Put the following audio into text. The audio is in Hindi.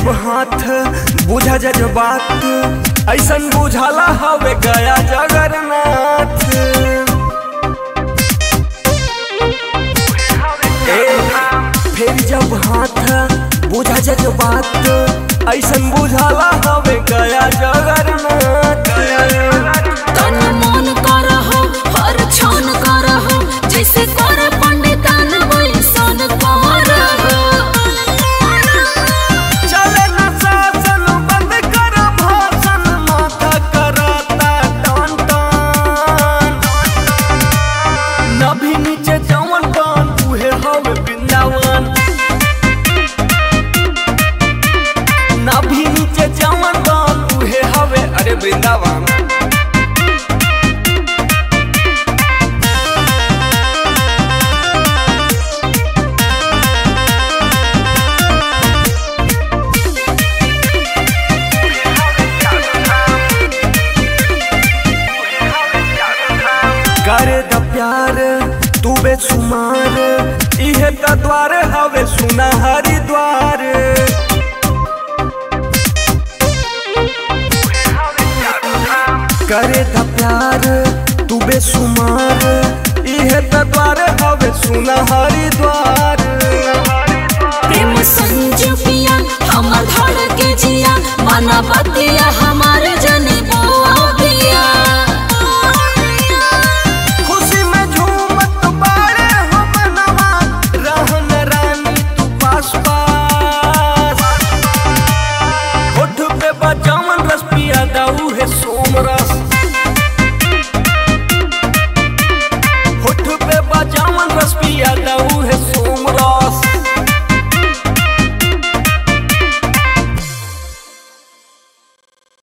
जब हाथ बुझा जज्बात ऐसन बुझाला हवे गया जगन्नाथ। फिर जब हाथ बुझा जज्बात ऐसन बुझाला हवे गया जगन्नाथ। तन मन कर हो हर क्षण कर हो जैसे कर पंडितन वैसन कर हो। चले न शासन बंद कर भाषण माथा कराता टन टन। नभी नीचे जवन टन तुहे हम बिंदावन। नभी नीचे जवन टन तुहे हवे अरे बिंदावन। करे द प्यार तू बेसुमार इहे त द्वार हवे सुना हरि द्वार। करे द प्यार तू बेसुमार इहे त द्वार हवे सुना हरि द्वार। प्रेम संजू पिया हम धड़ के जिया मन बतिया हमारे।